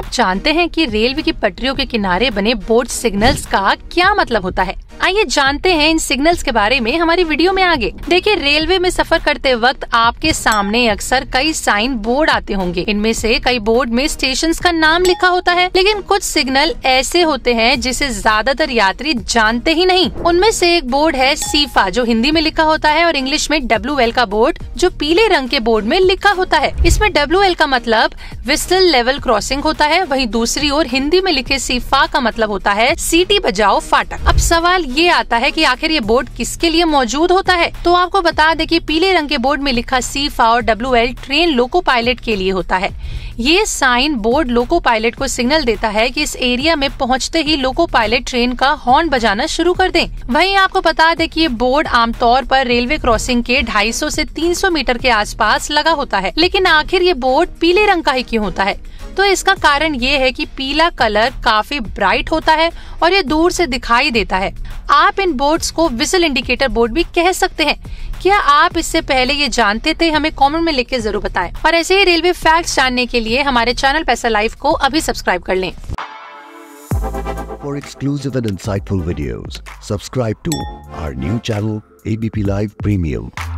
आप जानते हैं कि रेलवे की पटरियों के किनारे बने बोर्ड सिग्नल्स का क्या मतलब होता है? आइए जानते हैं इन सिग्नल्स के बारे में हमारी वीडियो में आगे। देखिए, रेलवे में सफर करते वक्त आपके सामने अक्सर कई साइन बोर्ड आते होंगे। इनमें से कई बोर्ड में स्टेशन का नाम लिखा होता है, लेकिन कुछ सिग्नल ऐसे होते हैं जिसे ज्यादातर यात्री जानते ही नहीं। उनमें से एक बोर्ड है सी/फा, जो हिंदी में लिखा होता है और इंग्लिश में WL का बोर्ड जो पीले रंग के बोर्ड में लिखा होता है। इसमें WL का मतलब Whistle/level crossing होता है। वहीं दूसरी ओर हिंदी में लिखे सी/फा का मतलब होता है सीटी बजाओ फाटक। अब सवाल ये आता है कि आखिर ये बोर्ड किसके लिए मौजूद होता है? तो आपको बता दें कि पीले रंग के बोर्ड में लिखा सी/फा और WL ट्रेन लोको पायलट के लिए होता है। ये साइन बोर्ड लोको पायलट को सिग्नल देता है कि इस एरिया में पहुंचते ही लोको पायलट ट्रेन का हॉर्न बजाना शुरू कर दें। वहीं आपको बता दें कि ये बोर्ड आमतौर पर रेलवे क्रॉसिंग के 250 से 300 मीटर के आसपास लगा होता है। लेकिन आखिर ये बोर्ड पीले रंग का ही क्यों होता है? तो इसका कारण ये है कि पीला कलर काफी ब्राइट होता है और ये दूर से दिखाई देता है। आप इन बोर्ड्स को विसल इंडिकेटर बोर्ड भी कह सकते हैं। क्या आप इससे पहले ये जानते थे? हमें कमेंट में लिख के जरूर बताएं। और ऐसे ही रेलवे फैक्ट्स जानने के लिए हमारे चैनल पैसा लाइव को अभी सब्सक्राइब कर लें। For exclusive and insightful videos, subscribe to our new channel ABP Live Premium.